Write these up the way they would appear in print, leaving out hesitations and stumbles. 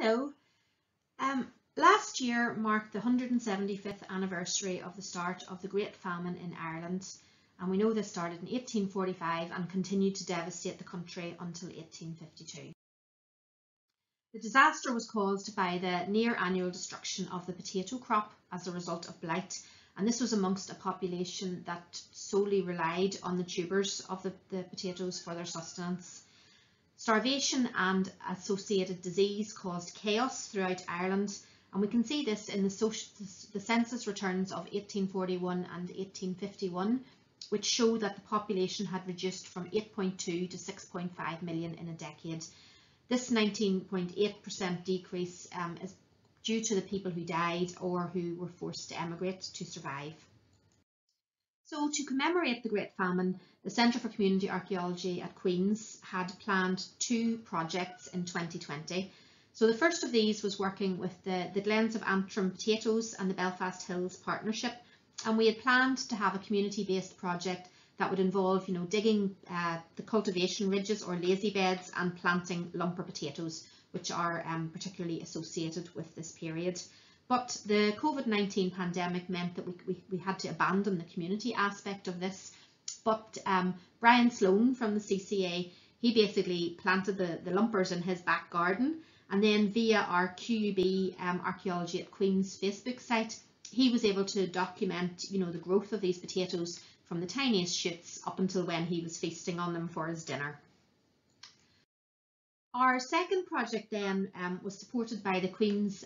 Hello. Last year marked the 175th anniversary of the start of the Great Famine in Ireland, and we know this started in 1845 and continued to devastate the country until 1852. The disaster was caused by the near-annual destruction of the potato crop as a result of blight, and this was amongst a population that solely relied on the tubers of the potatoes for their sustenance. Starvation and associated disease caused chaos throughout Ireland, and we can see this in the census returns of 1841 and 1851, which show that the population had reduced from 8.2 to 6.5 million in a decade. This 19.8% decrease is due to the people who died or who were forced to emigrate to survive. So to commemorate the Great Famine, the Centre for Community Archaeology at Queen's had planned two projects in 2020. So the first of these was working with the Glens of Antrim Potatoes and the Belfast Hills Partnership, and we had planned to have a community-based project that would involve, you know, digging the cultivation ridges or lazy beds and planting lumper potatoes, which are particularly associated with this period. But the COVID-19 pandemic meant that we had to abandon the community aspect of this. But Brian Sloan from the CCA, he basically planted the lumpers in his back garden, and then via our QUB Archaeology at Queen's Facebook site, he was able to document, you know, the growth of these potatoes from the tiniest shoots up until when he was feasting on them for his dinner. Our second project then was supported by the Queen's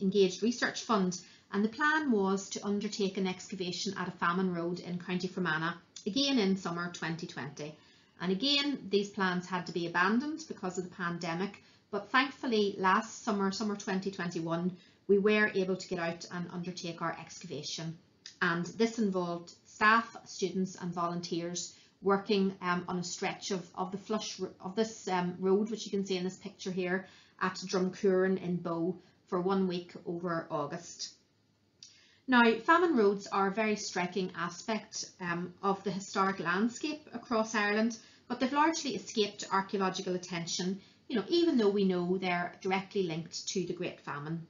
Engaged Research Fund, and the plan was to undertake an excavation at a famine road in County Fermanagh, again in summer 2020. And again, these plans had to be abandoned because of the pandemic, but thankfully last summer, summer 2021, we were able to get out and undertake our excavation. And this involved staff, students and volunteers working on a stretch of the flush of this road, which you can see in this picture here, at Drumacoorin in Bow for 1 week over August. Now, famine roads are a very striking aspect of the historic landscape across Ireland, but they've largely escaped archaeological attention, you know, even though we know they're directly linked to the Great Famine.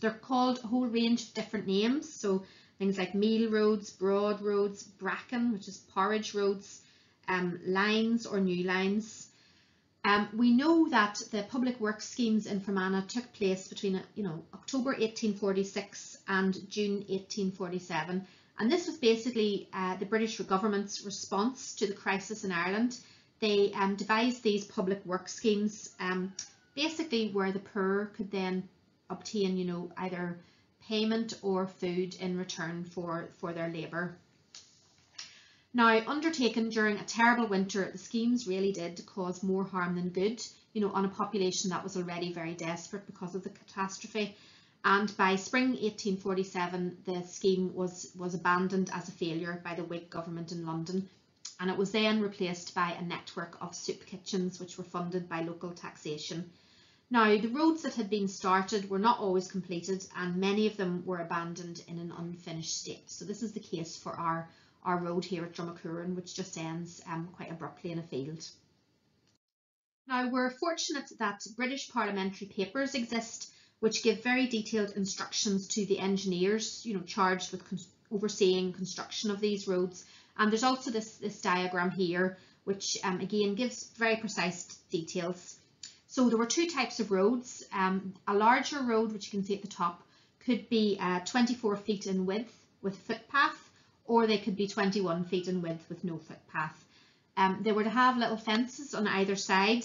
They're called a whole range of different names, so things like meal roads, broad roads, bracken, which is porridge roads, lines or new lines. We know that the public works schemes in Fermanagh took place between, you know, October 1846 and June 1847, and this was basically the British government's response to the crisis in Ireland. They devised these public works schemes, basically where the poor could then obtain, you know, either payment or food in return for their labour. Now, undertaken during a terrible winter, the schemes really did cause more harm than good, you know, on a population that was already very desperate because of the catastrophe. And by spring 1847, the scheme was abandoned as a failure by the Whig government in London, and it was then replaced by a network of soup kitchens which were funded by local taxation. Now, the roads that had been started were not always completed, and many of them were abandoned in an unfinished state. So this is the case for our road here at Drumacoorin, which just ends quite abruptly in a field. Now, we're fortunate that British parliamentary papers exist, which give very detailed instructions to the engineers, you know, charged with overseeing construction of these roads. And there's also this diagram here, which again gives very precise details. So there were two types of roads. A larger road, which you can see at the top, could be 24 feet in width with footpath, or they could be 21 feet in width with no footpath. They were to have little fences on either side,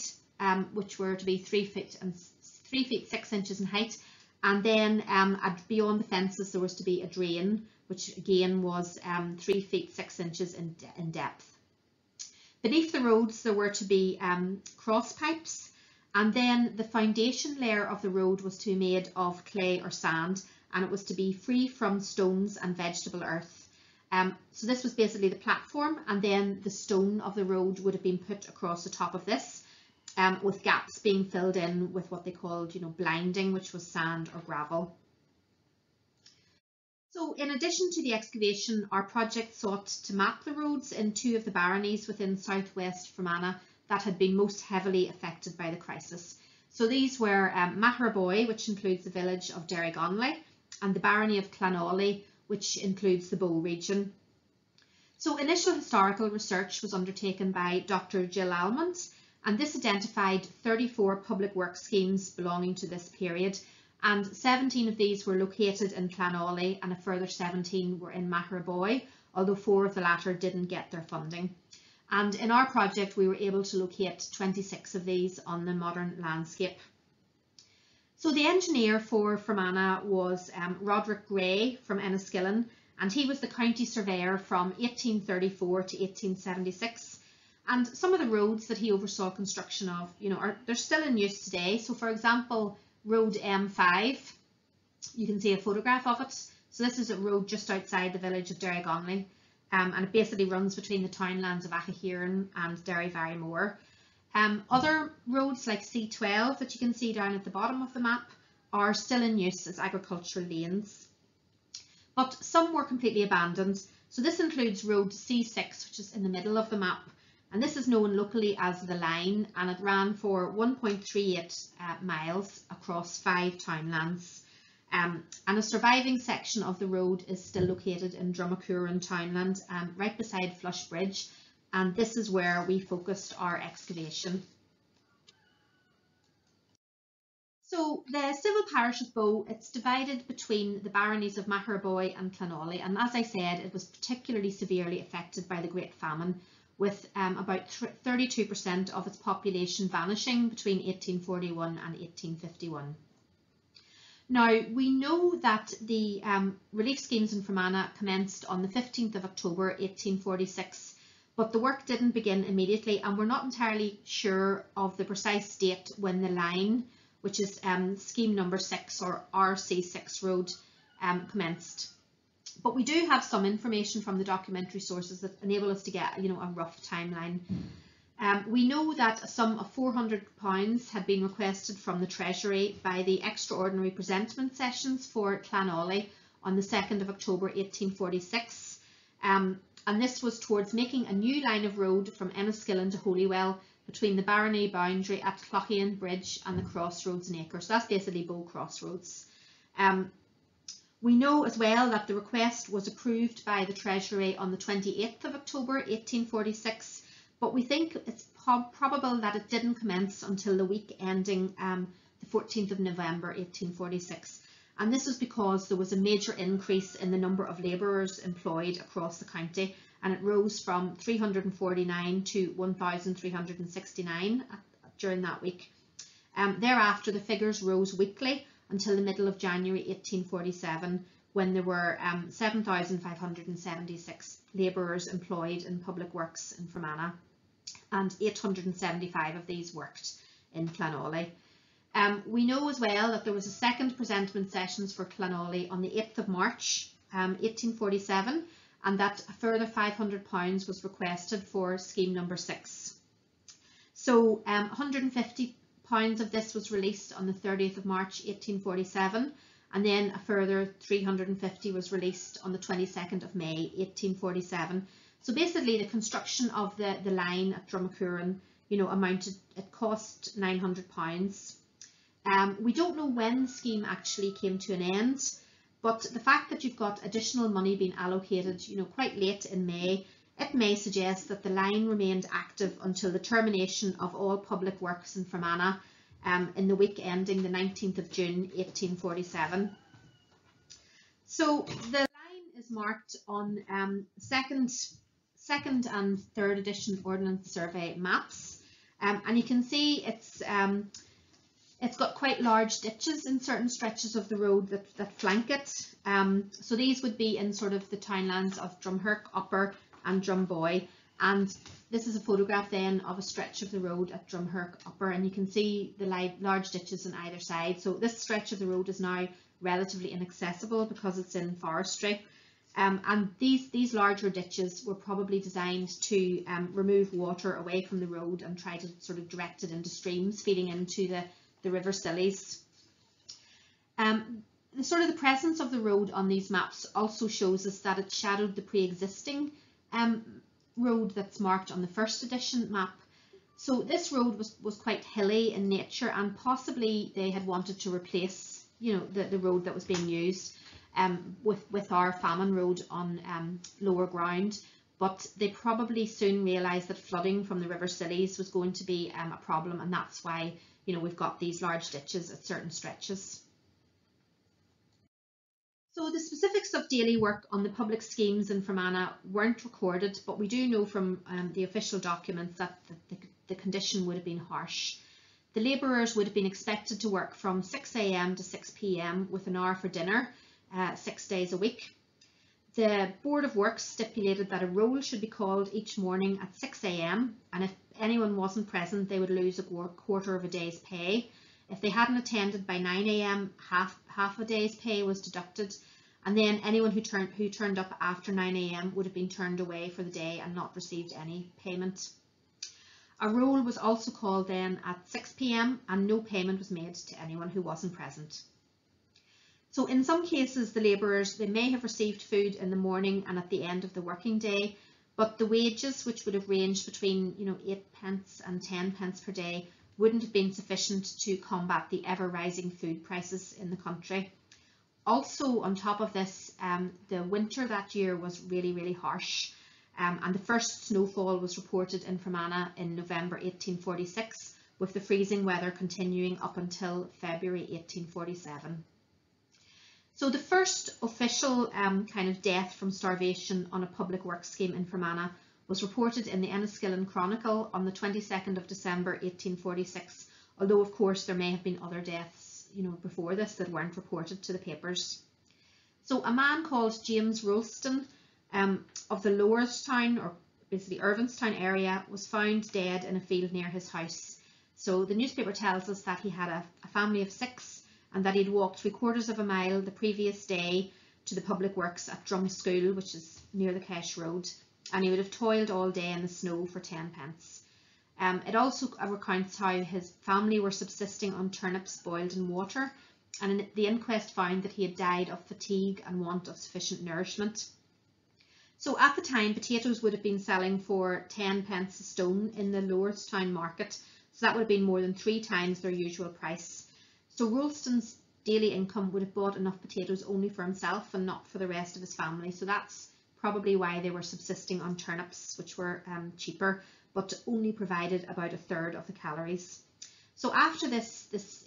which were to be 3 feet 6 inches in height. And then beyond the fences, there was to be a drain, which again was 3 feet 6 inches in depth. Beneath the roads, there were to be cross pipes. And then the foundation layer of the road was to be made of clay or sand, and it was to be free from stones and vegetable earth. So this was basically the platform, and then the stone of the road would have been put across the top of this, with gaps being filled in with what they called, you know, blinding, which was sand or gravel. So in addition to the excavation, our project sought to map the roads in two of the baronies within southwest Fermanagh that had been most heavily affected by the crisis. So these were Magheraboy, which includes the village of Derrygonnelly, and the barony of Clanawley, which includes the Bow region. So initial historical research was undertaken by Dr. Jill Almond, and this identified 34 public works schemes belonging to this period, and 17 of these were located in Clanawley and a further 17 were in Magheraboy, although 4 of the latter didn't get their funding. And in our project we were able to locate 26 of these on the modern landscape. So the engineer for Fermanagh was Roderick Gray from Enniskillen, and he was the county surveyor from 1834 to 1876. And some of the roads that he oversaw construction of, they're still in use today. So for example, Road M5, you can see a photograph of it. So this is a road just outside the village of Derrygonnelly, and it basically runs between the townlands of Achaheran and Derryvarymore. Other roads like C12 that you can see down at the bottom of the map are still in use as agricultural lanes, but some were completely abandoned. So this includes road C6, which is in the middle of the map, and this is known locally as the Line, and it ran for 1.38 miles across 5 townlands. And a surviving section of the road is still located in Drumacoorin townland, right beside Flush Bridge, and this is where we focused our excavation. So the civil parish of Bow, it's divided between the baronies of Magheraboy and Clanawley, and as I said, it was particularly severely affected by the Great Famine, with about 32% of its population vanishing between 1841 and 1851. Now, we know that the relief schemes in Fermanagh commenced on the 15th of October 1846, but the work didn't begin immediately, and we're not entirely sure of the precise date when the Line, which is scheme number 6 or RC6 road, commenced. But we do have some information from the documentary sources that enable us to get a rough timeline. We know that a sum of £400 had been requested from the Treasury by the extraordinary presentment sessions for Clanawley on the 2nd of October 1846, and this was towards making a new line of road from Enniskillen to Holywell between the barony boundary at Cloughan Bridge and the crossroads in Acre. So that's basically Bow Cross Roads. We know as well that the request was approved by the Treasury on the 28th of October 1846, but we think it's probable that it didn't commence until the week ending the 14th of November 1846, and this was because there was a major increase in the number of labourers employed across the county, and it rose from 349 to 1,369 during that week. Thereafter the figures rose weekly until the middle of January 1847, when there were 7,576 labourers employed in public works in Fermanagh, and 875 of these worked in Clanawley. We know as well that there was a second presentment sessions for Clanawley on the 8th of March 1847, and that a further £500 was requested for scheme number 6. So £150 of this was released on the 30th of March 1847, and then a further £350 was released on the 22nd of May 1847. So basically the construction of the line at Drumacoorin, it cost £900. We don't know when the scheme actually came to an end, but the fact that you've got additional money being allocated, quite late in May, it may suggest that the line remained active until the termination of all public works in Fermanagh in the week ending the 19th of June 1847. So the line is marked on second and third edition Ordnance survey maps, and you can see it's got quite large ditches in certain stretches of the road that flank it. So these would be in sort of the townlands of Drumherk Upper and Drumboy, and this is a photograph then of a stretch of the road at Drumherk Upper, and you can see the large ditches on either side. So this stretch of the road is now relatively inaccessible because it's in forestry, and these larger ditches were probably designed to remove water away from the road and try to sort of direct it into streams feeding into the River Sillies. The presence of the road on these maps also shows us that it shadowed the pre-existing road that's marked on the first edition map, So this road was quite hilly in nature, and possibly they had wanted to replace, you know, the road that was being used with our famine road on lower ground. But they probably soon realised that flooding from the River Sillies was going to be a problem, and that's why, you know, we've got these large ditches at certain stretches. So the specifics of daily work on the public schemes in Fermanagh weren't recorded, but we do know from the official documents that the condition would have been harsh. The labourers would have been expected to work from 6 a.m. to 6 p.m. with an hour for dinner, 6 days a week. The Board of Works stipulated that a roll should be called each morning at 6 a.m. and if anyone wasn't present, they would lose a quarter of a day's pay. If they hadn't attended by 9 a.m, half a day's pay was deducted, and then anyone who turned up after 9 a.m. would have been turned away for the day and not received any payment. A roll was also called then at 6 p.m. and no payment was made to anyone who wasn't present. So in some cases, the labourers, they may have received food in the morning and at the end of the working day, but the wages, which would have ranged between, you know, 8 pence and 10 pence per day, wouldn't have been sufficient to combat the ever rising food prices in the country. Also, on top of this, the winter that year was really, really harsh, and the first snowfall was reported in Fermanagh in November 1846, with the freezing weather continuing up until February 1847. So the first official kind of death from starvation on a public works scheme in Fermanagh was reported in the Enniskillen Chronicle on the 22nd of December 1846, although of course there may have been other deaths, you know, before this that weren't reported to the papers. So a man called James Rolston of the Lowerstown, or basically Irvinstown area, was found dead in a field near his house. So the newspaper tells us that he had a family of 6, and that he'd walked 3/4 of a mile the previous day to the public works at Drum School, which is near the Cache Road, and he would have toiled all day in the snow for 10 pence. It also recounts how his family were subsisting on turnips boiled in water, and the inquest found that he had died of fatigue and want of sufficient nourishment. So at the time, potatoes would have been selling for 10 pence a stone in the Lowerstown market, so that would have been more than 3 times their usual price. So Rolston's daily income would have bought enough potatoes only for himself and not for the rest of his family. So that's probably why they were subsisting on turnips, which were cheaper, but only provided about 1/3 of the calories. So after this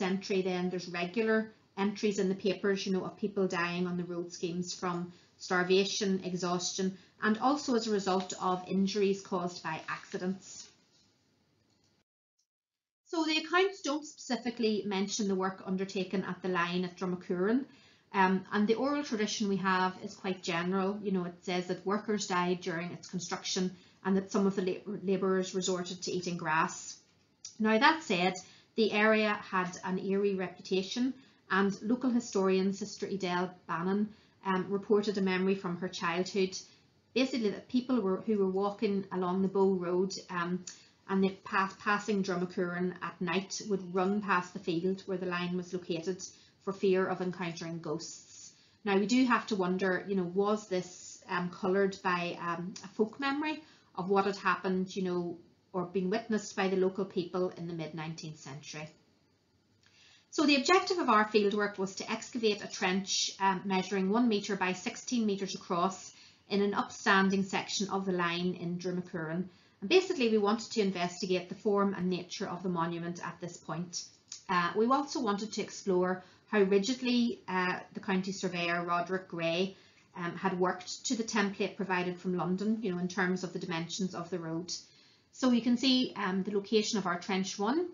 entry, then there's regular entries in the papers, you know, of people dying on the road schemes from starvation, exhaustion, and also as a result of injuries caused by accidents. So the accounts don't specifically mention the work undertaken at the line at Drumacoorin, and the oral tradition we have is quite general. You know, it says that workers died during its construction and that some of the labourers resorted to eating grass. Now that said, the area had an eerie reputation, and local historian Sister Edel Bannon reported a memory from her childhood, basically that people who were walking along the Bow Road and the passing Drumacoorin at night would run past the field where the line was located for fear of encountering ghosts. Now we do have to wonder, you know, was this coloured by a folk memory of what had happened, you know, or been witnessed by the local people in the mid-19th century. So the objective of our fieldwork was to excavate a trench measuring 1 metre by 16 metres across in an upstanding section of the line in Drumacoorin. And basically, we wanted to investigate the form and nature of the monument at this point. We also wanted to explore how rigidly the county surveyor Roderick Gray had worked to the template provided from London, you know, in terms of the dimensions of the road. So you can see the location of our trench 1,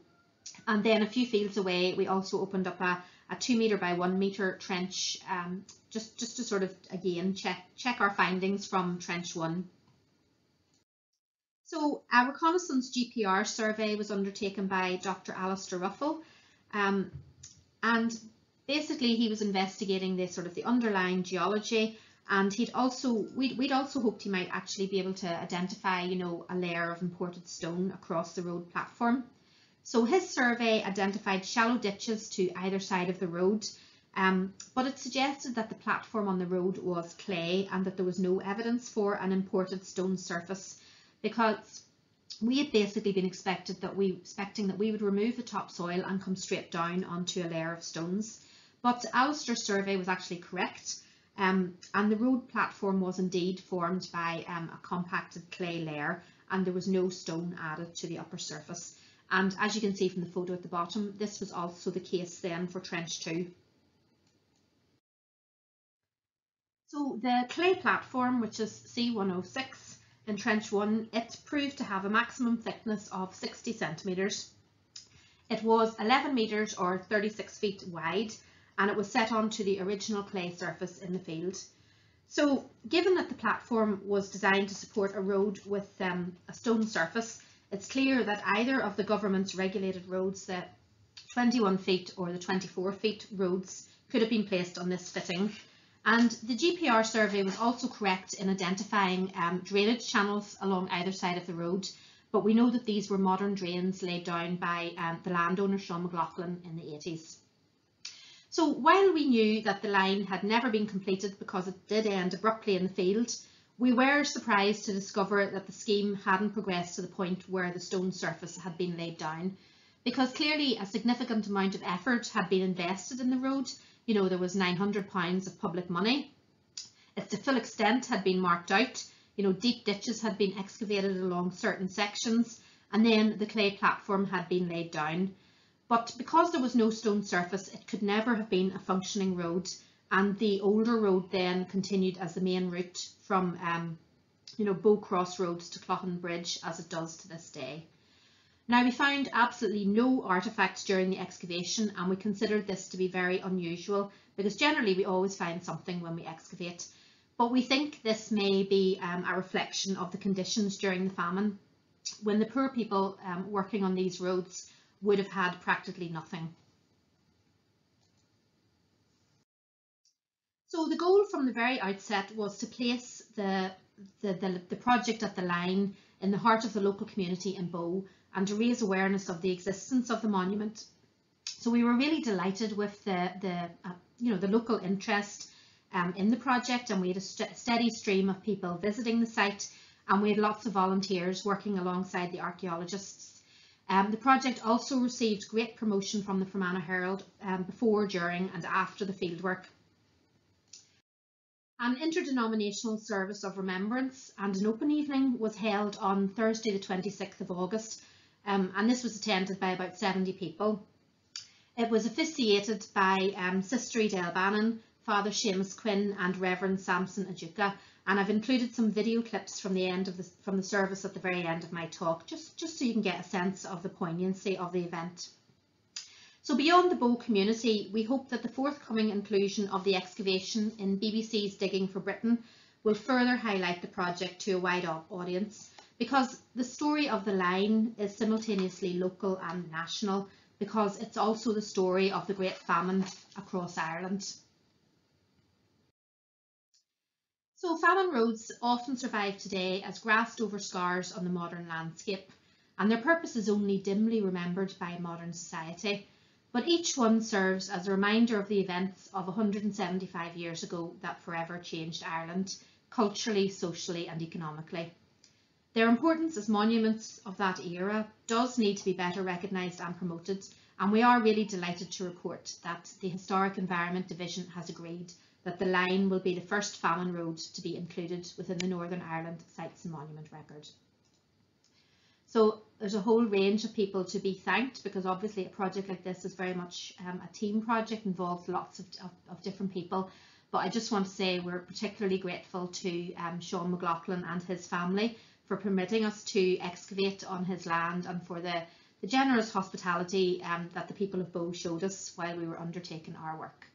and then a few fields away we also opened up a 2 metre by 1 metre trench just to sort of again check our findings from trench 1. So a reconnaissance GPR survey was undertaken by Dr. Alistair Ruffell, and basically he was investigating this sort of the underlying geology, and we'd also hoped he might actually be able to identify, you know, a layer of imported stone across the road platform. So his survey identified shallow ditches to either side of the road, but it suggested that the platform on the road was clay and that there was no evidence for an imported stone surface. Because we had basically been expecting that we would remove the topsoil and come straight down onto a layer of stones. But Alistair's survey was actually correct, and the road platform was indeed formed by a compacted clay layer, and there was no stone added to the upper surface. And as you can see from the photo at the bottom, this was also the case then for Trench 2. So the clay platform, which is C106 in Trench 1, it proved to have a maximum thickness of 60 centimetres. It was 11 metres or 36 feet wide, and it was set onto the original clay surface in the field. So given that the platform was designed to support a road with a stone surface, it's clear that either of the government's regulated roads, the 21 feet or the 24 feet roads, could have been placed on this fitting. And the GPR survey was also correct in identifying drainage channels along either side of the road, but we know that these were modern drains laid down by the landowner Sean McLaughlin in the 80s. So while we knew that the line had never been completed because it did end abruptly in the field, we were surprised to discover that the scheme hadn't progressed to the point where the stone surface had been laid down, because clearly a significant amount of effort had been invested in the road. You know, there was £900 of public money. Its to full extent had been marked out. You know, deep ditches had been excavated along certain sections, and then the clay platform had been laid down. But because there was no stone surface, it could never have been a functioning road. And the older road then continued as the main route from, you know, Bow Cross Roads to Cloughan Bridge, as it does to this day. Now, we found absolutely no artefacts during the excavation, and we considered this to be very unusual, because generally we always find something when we excavate. But we think this may be a reflection of the conditions during the famine, when the poor people working on these roads would have had practically nothing. So the goal from the very outset was to place the project at the line in the heart of the local community in Bow, and to raise awareness of the existence of the monument. So we were really delighted with the local interest in the project, and we had a steady stream of people visiting the site, and we had lots of volunteers working alongside the archaeologists. The project also received great promotion from the Fermanagh Herald before, during and after the fieldwork. An interdenominational service of remembrance and an open evening was held on Thursday the 26th of August, and this was attended by about 70 people. It was officiated by Sister Edel Bannon, Father Seamus Quinn and Reverend Samson Ajuka, and I've included some video clips from the end of the service at the very end of my talk, just so you can get a sense of the poignancy of the event. So beyond the Bow community, we hope that the forthcoming inclusion of the excavation in BBC's Digging for Britain will further highlight the project to a wide audience, because the story of the line is simultaneously local and national, because it's also the story of the Great Famine across Ireland. So famine roads often survive today as grassed over scars on the modern landscape, and their purpose is only dimly remembered by modern society. But each one serves as a reminder of the events of 175 years ago that forever changed Ireland, culturally, socially and economically. Their importance as monuments of that era does need to be better recognised and promoted, and we are really delighted to report that the Historic Environment Division has agreed that the line will be the first famine road to be included within the Northern Ireland Sites and Monument Record. So there's a whole range of people to be thanked, because obviously a project like this is very much a team project, involves lots of different people. But I just want to say we're particularly grateful to Sean McLaughlin and his family for permitting us to excavate on his land, and for the generous hospitality that the people of Bow showed us while we were undertaking our work.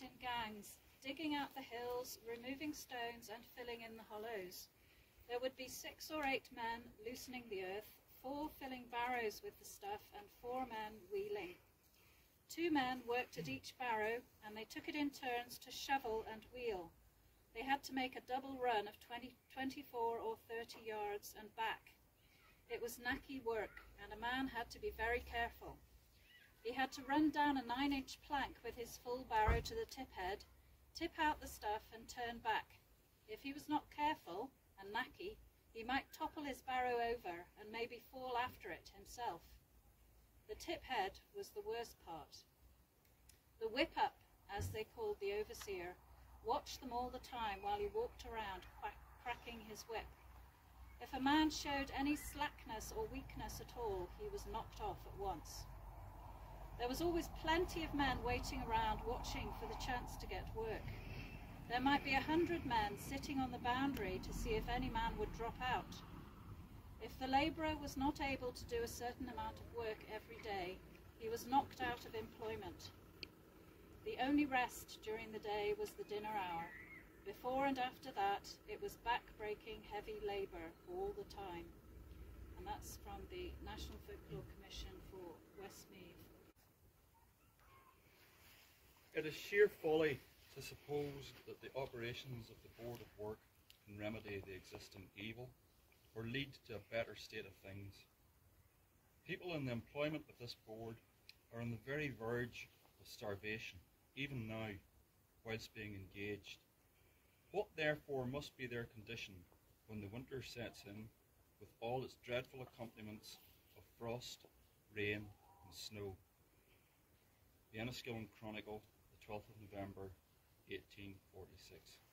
In gangs, digging out the hills, removing stones and filling in the hollows. There would be 6 or 8 men loosening the earth, 4 filling barrows with the stuff and 4 men wheeling. Two men worked at each barrow, and they took it in turns to shovel and wheel. They had to make a double run of 24 or 30 yards and back. It was knacky work, and a man had to be very careful. He had to run down a 9-inch plank with his full barrow to the tip head, tip out the stuff and turn back. If he was not careful and knacky, he might topple his barrow over and maybe fall after it himself. The tip head was the worst part. The whip-up, as they called the overseer, watched them all the time while he walked around cracking his whip. If a man showed any slackness or weakness at all, he was knocked off at once. There was always plenty of men waiting around watching for the chance to get work. There might be 100 men sitting on the boundary to see if any man would drop out. If the labourer was not able to do a certain amount of work every day, he was knocked out of employment. The only rest during the day was the dinner hour. Before and after that, it was back-breaking heavy labour all the time. And that's from the National Folklore Commission for Westmeath. It is sheer folly to suppose that the operations of the Board of Work can remedy the existing evil, or lead to a better state of things. People in the employment of this board are on the very verge of starvation, even now, whilst being engaged. What therefore must be their condition when the winter sets in with all its dreadful accompaniments of frost, rain and snow? The Enniskillen Chronicle, the 12th of November, 1846.